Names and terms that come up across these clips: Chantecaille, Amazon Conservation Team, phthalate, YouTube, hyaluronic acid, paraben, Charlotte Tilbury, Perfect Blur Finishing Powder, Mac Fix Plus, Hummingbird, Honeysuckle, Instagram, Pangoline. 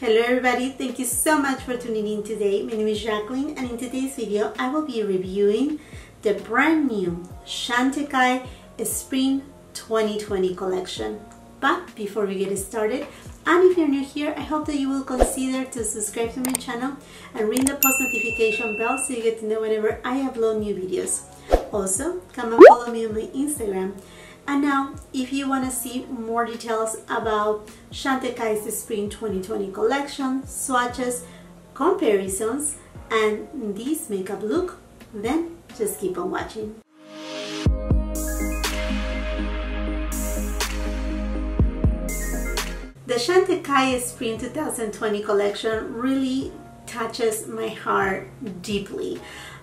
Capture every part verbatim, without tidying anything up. Hello everybody, thank you so much for tuning in today. My name is Jacqueline and in today's video I will be reviewing the brand new Chantecaille Spring twenty twenty collection. But before we get started, and if you're new here, I hope that you will consider to subscribe to my channel and ring the post notification bell so you get to know whenever I upload new videos. Also, come and follow me on my Instagram. And now, if you want to see more details about Chantecaille's Spring twenty twenty collection, swatches, comparisons, and this makeup look, then just keep on watching. The Chantecaille Spring twenty twenty collection really touches my heart deeply.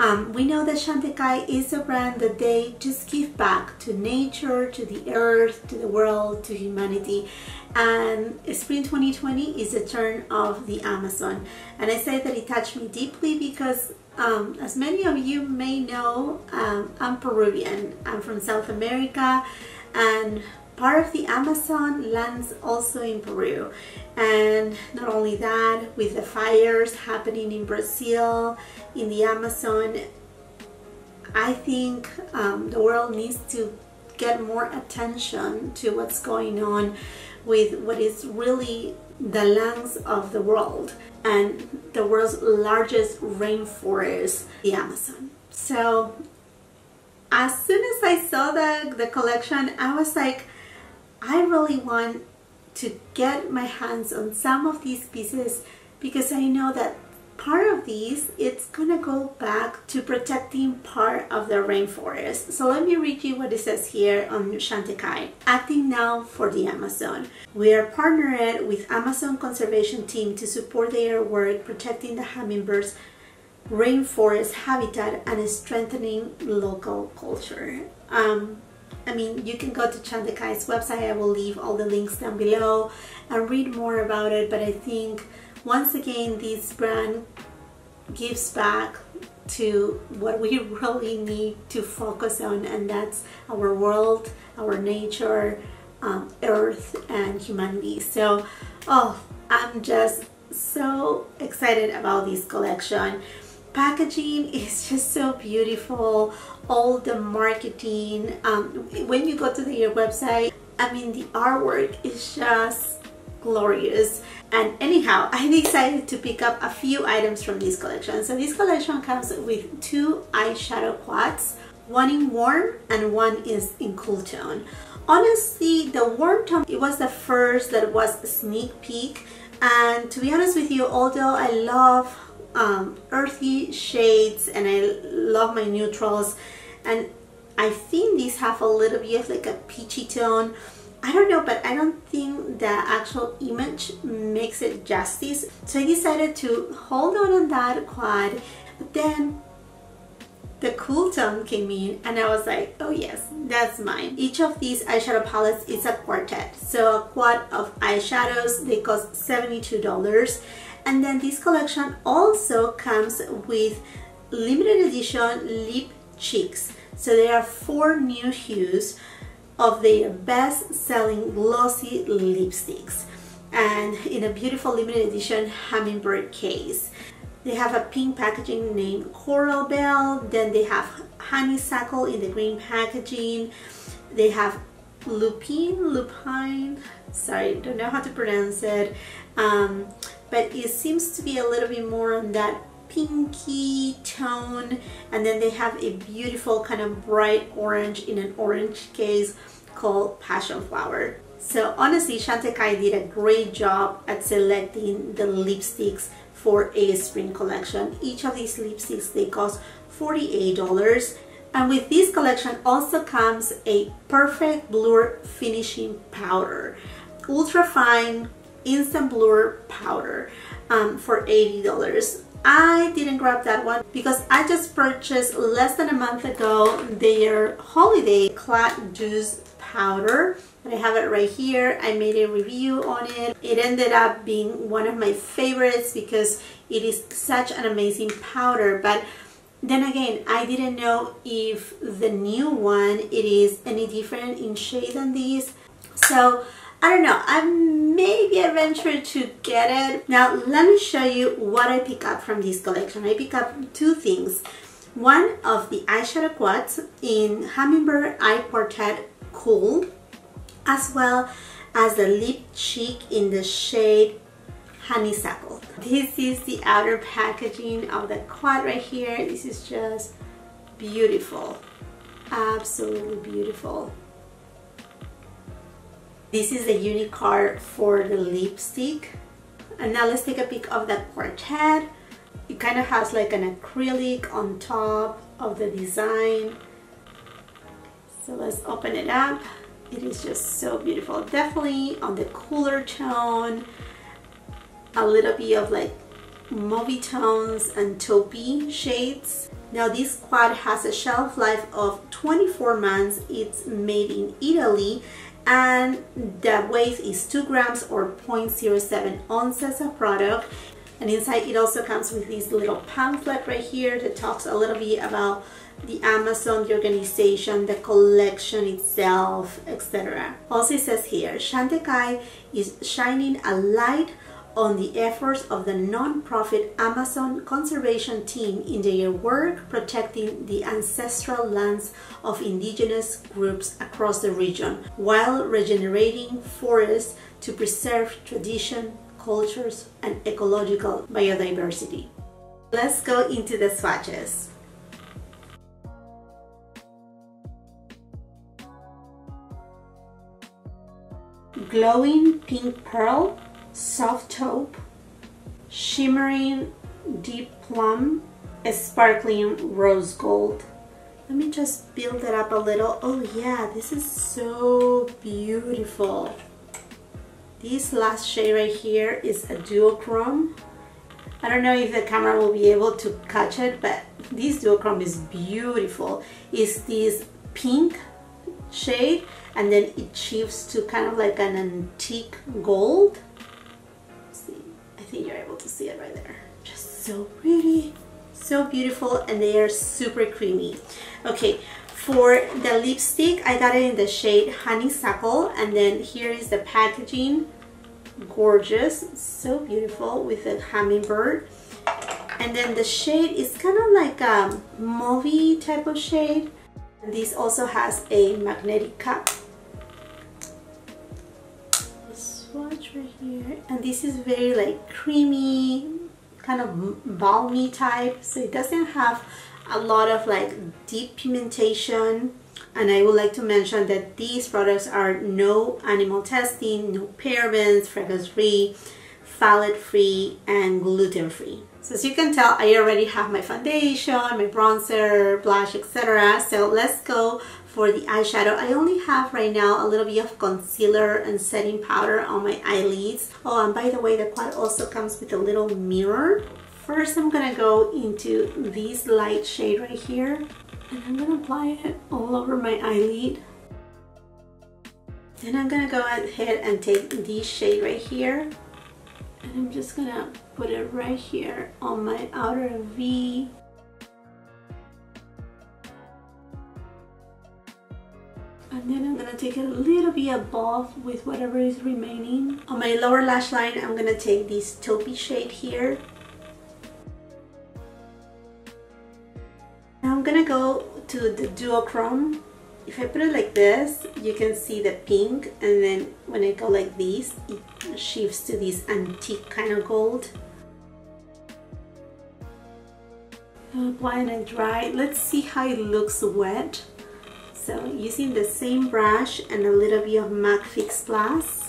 Um, we know that Chantecaille is a brand that they just give back to nature, to the earth, to the world, to humanity. And Spring twenty twenty is a turn of the Amazon. And I say that it touched me deeply because um, as many of you may know, um, I'm Peruvian. I'm from South America and part of the Amazon lands also in Peru. And not only that, with the fires happening in Brazil, in the Amazon, I think um, the world needs to get more attention to what's going on with what is really the lungs of the world and the world's largest rainforest, the Amazon. So as soon as I saw the, the collection, I was like, I really want to get my hands on some of these pieces because I know that part of these, it's gonna go back to protecting part of the rainforest. So let me read you what it says here on Chantecaille. Acting now for the Amazon. We are partnered with Amazon Conservation Team to support their work protecting the hummingbirds' rainforest habitat and strengthening local culture. Um, I mean, you can go to Chantecaille's website, I will leave all the links down below and read more about it, but I think once again this brand gives back to what we really need to focus on, and that's our world, our nature, um, earth and humanity. So, oh, I'm just so excited about this collection. Packaging is just so beautiful, all the marketing, um, when you go to their website, I mean the artwork is just glorious. And anyhow, I decided to pick up a few items from this collection. So this collection comes with two eyeshadow quads, one in warm and one is in cool tone. Honestly, the warm tone, it was the first that was a sneak peek, and to be honest with you, although I love Um, earthy shades and I love my neutrals and I think these have a little bit of like a peachy tone, I don't know, but I don't think the actual image makes it justice, so I decided to hold on on that quad. But then the cool tone came in and I was like, oh yes, that's mine. Each of these eyeshadow palettes is a quartet, so a quad of eyeshadows, they cost seventy-two dollars. And then this collection also comes with limited edition lip cheeks. So there are four new hues of their best-selling glossy lipsticks. And in a beautiful limited edition hummingbird case. They have a pink packaging named Coral Bell. Then they have honeysuckle in the green packaging. They have lupine, lupine, sorry, don't know how to pronounce it. Um, but it seems to be a little bit more on that pinky tone, and then they have a beautiful kind of bright orange in an orange case called Passion Flower. So honestly, Chantecaille did a great job at selecting the lipsticks for a spring collection. Each of these lipsticks, they cost forty-eight dollars, and with this collection also comes a perfect blur finishing powder, ultra fine instant blur powder, um, for eighty dollars. I didn't grab that one because I just purchased less than a month ago their holiday Clat Juice powder, and I have it right here. I made a review on it. It ended up being one of my favorites because it is such an amazing powder, but then again, I didn't know if the new one, it is any different in shade than these. So I don't know, I maybe I venture to get it. Now let me show you what I pick up from this collection. I pick up two things. One of the eyeshadow quads in Hummingbird Eye Portrait Cool, as well as the lip cheek in the shade Honeysuckle. This is the outer packaging of the quad right here. This is just beautiful, absolutely beautiful. This is the unicorn for the lipstick. And now let's take a peek of that quartet. It kind of has like an acrylic on top of the design. So let's open it up. It is just so beautiful. Definitely on the cooler tone, a little bit of like mauve tones and taupey shades. Now this quad has a shelf life of twenty-four months. It's made in Italy and the weight is two grams or zero point zero seven ounces of product. And inside it also comes with this little pamphlet right here that talks a little bit about the Amazon, the organization, the collection itself, et cetera. Also it says here, Chantecaille is shining a light on the efforts of the non-profit Amazon Conservation Team in their work protecting the ancestral lands of indigenous groups across the region, while regenerating forests to preserve tradition, cultures, and ecological biodiversity. Let's go into the swatches. Glowing Pink Pearl, Soft Taupe, Shimmering Deep Plum, a Sparkling Rose Gold. Let me just build it up a little. Oh yeah, this is so beautiful. This last shade right here is a duochrome. I don't know if the camera will be able to catch it, but this duochrome is beautiful. It's this pink shade and then it shifts to kind of like an antique gold. I think you're able to see it right there. Just so pretty, so beautiful, and they are super creamy. Okay, for the lipstick, I got it in the shade Honeysuckle, and then here is the packaging. Gorgeous, so beautiful with the hummingbird. And then the shade is kind of like a mauve type of shade. This also has a magnetic cup. Swatch right here, and this is very like creamy, kind of balmy type, so it doesn't have a lot of like deep pigmentation. And I would like to mention that these products are no animal testing, no parabens, fragrance free, phthalate free, and gluten free. So as you can tell, I already have my foundation, my bronzer, blush, et cetera. So let's go for the eyeshadow. I only have right now a little bit of concealer and setting powder on my eyelids. Oh, and by the way, the quad also comes with a little mirror. First, I'm gonna go into this light shade right here, and I'm gonna apply it all over my eyelid. Then I'm gonna go ahead and take this shade right here, and I'm just gonna put it right here on my outer V. And then I'm going to take it a little bit above with whatever is remaining. On my lower lash line, I'm going to take this taupey shade here. Now I'm going to go to the duochrome. If I put it like this, you can see the pink. And then when I go like this, it shifts to this antique kind of gold. I'll apply and I dry. Let's see how it looks wet. So using the same brush and a little bit of Mac Fix Plus.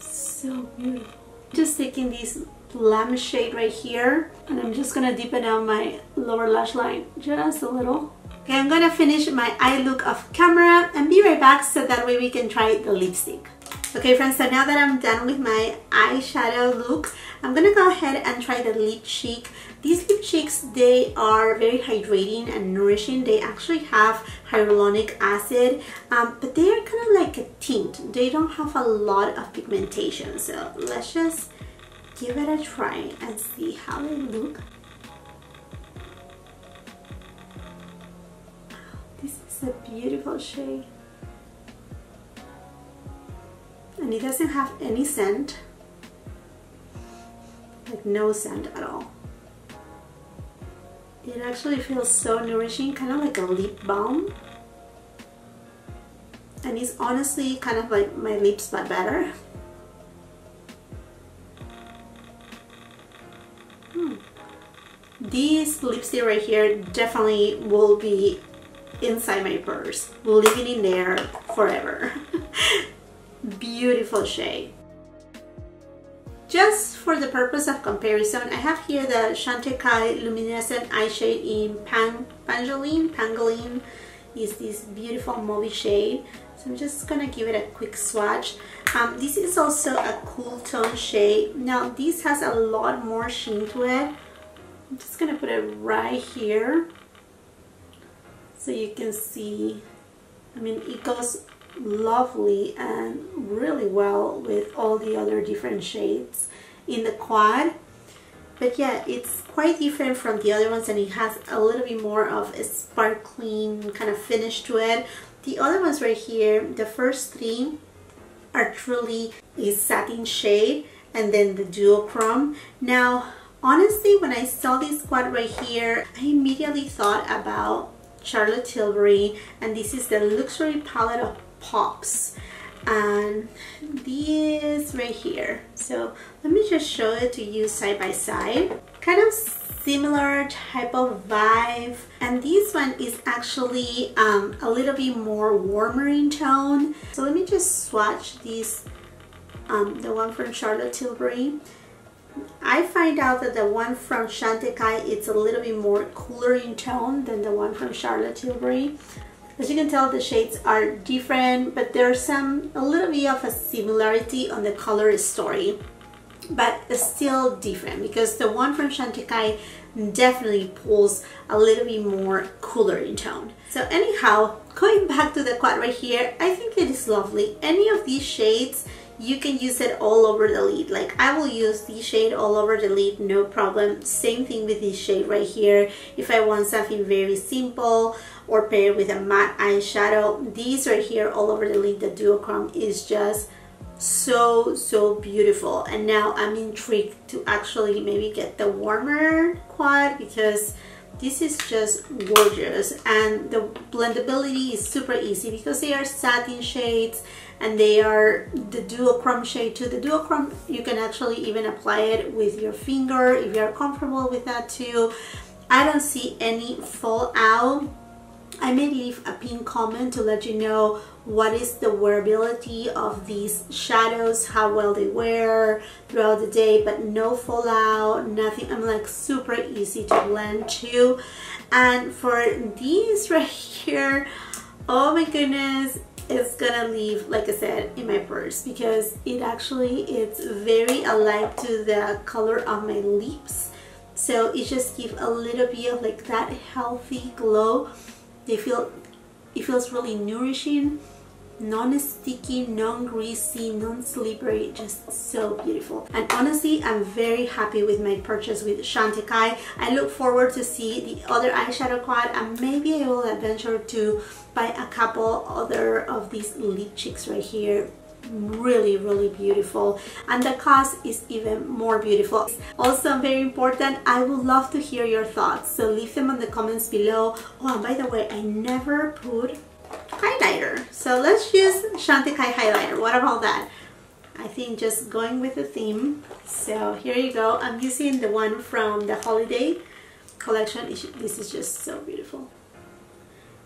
So beautiful. Just taking this plum shade right here, and I'm just gonna deepen out my lower lash line just a little. Okay, I'm gonna finish my eye look off camera and be right back so that way we can try the lipstick. Okay friends, so now that I'm done with my eyeshadow look, I'm gonna go ahead and try the lip cheek. These lip cheeks, they are very hydrating and nourishing. They actually have hyaluronic acid, um, but they are kind of like a tint. They don't have a lot of pigmentation. So let's just give it a try and see how they look. This is It's a beautiful shade. And it doesn't have any scent. Like no scent at all. It actually feels so nourishing, kind of like a lip balm. And it's honestly kind of like my lips but better. Hmm. This lipstick right here definitely will be inside my purse, living in there forever. Beautiful shade. Just for the purpose of comparison, I have here the Chantecaille Luminescent Eye Shade in Pan Pangoline. Pangoline is this beautiful mauve shade. So I'm just gonna give it a quick swatch. Um, this is also a cool tone shade. Now this has a lot more sheen to it. I'm just gonna put it right here so you can see. I mean, it goes lovely and really well with all the other different shades in the quad. But yeah, it's quite different from the other ones, and it has a little bit more of a sparkling kind of finish to it. The other ones right here, the first three are truly a satin shade, and then the duochrome. Now honestly, when I saw this quad right here, I immediately thought about Charlotte Tilbury, and this is the Luxury Palette of Pops, and this right here. So let me just show it to you side by side. Kind of similar type of vibe, and this one is actually um, a little bit more warmer in tone. So let me just swatch this, um, the one from Charlotte Tilbury. I find out that the one from Chantecaille, it's a little bit more cooler in tone than the one from Charlotte Tilbury. As you can tell, the shades are different, but there's some a little bit of a similarity on the color story, but it's still different because the one from Chantecaille definitely pulls a little bit more cooler in tone. So anyhow, going back to the quad right here, I think it is lovely. Any of these shades, you can use it all over the lid. Like I will use this shade all over the lid, no problem. Same thing with this shade right here. If I want something very simple or paired with a matte eyeshadow, these right here all over the lid, the duochrome, is just so, so beautiful. And now I'm intrigued to actually maybe get the warmer quad because this is just gorgeous, and the blendability is super easy because they are satin shades and they are the duochrome shade too. The duochrome, you can actually even apply it with your finger if you're comfortable with that too. I don't see any fallout. I may leave a pinned comment to let you know what is the wearability of these shadows, how well they wear throughout the day, but no fallout, nothing. I'm like super easy to blend too. And for these right here, oh my goodness, it's gonna leave, like I said, in my purse because it actually it's very alike to the color of my lips. So it just gives a little bit of like that healthy glow. They feel, it feels really nourishing, non-sticky, non-greasy, non-slippery, just so beautiful. And honestly, I'm very happy with my purchase with Chantecaille. I look forward to see the other eyeshadow quad, and maybe I will adventure to buy a couple other of these lip cheeks right here. Really, really beautiful, and the cost is even more beautiful. Also very important, I would love to hear your thoughts, so leave them in the comments below. Oh, and by the way, I never put highlighter, so let's use Chantecaille highlighter. What about that? I think just going with the theme. So here you go, I'm using the one from the Holiday collection. This is just so beautiful.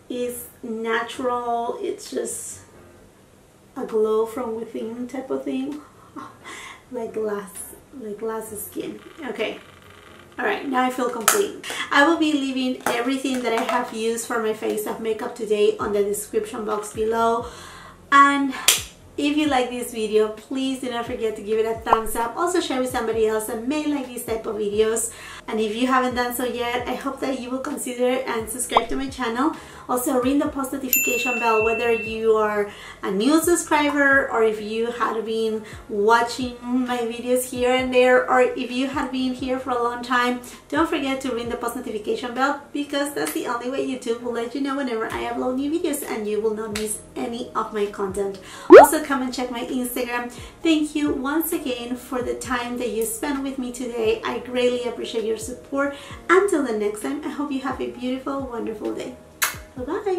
It's natural, it's just a glow from within type of thing, oh, like glass, like glass skin. Okay, all right, now I feel complete. I will be leaving everything that I have used for my face of makeup today on the description box below. And if you like this video, please do not forget to give it a thumbs up. Also share with somebody else that may like these type of videos. And if you haven't done so yet, I hope that you will consider and subscribe to my channel. Also ring the post notification bell, whether you are a new subscriber or if you had been watching my videos here and there, or if you had been here for a long time. Don't forget to ring the post notification bell, because that's the only way YouTube will let you know whenever I upload new videos and you will not miss any of my content. Also come and check my Instagram. Thank you once again for the time that you spent with me today. I greatly appreciate your support. Until the next time, I hope you have a beautiful, wonderful day. Bye-bye.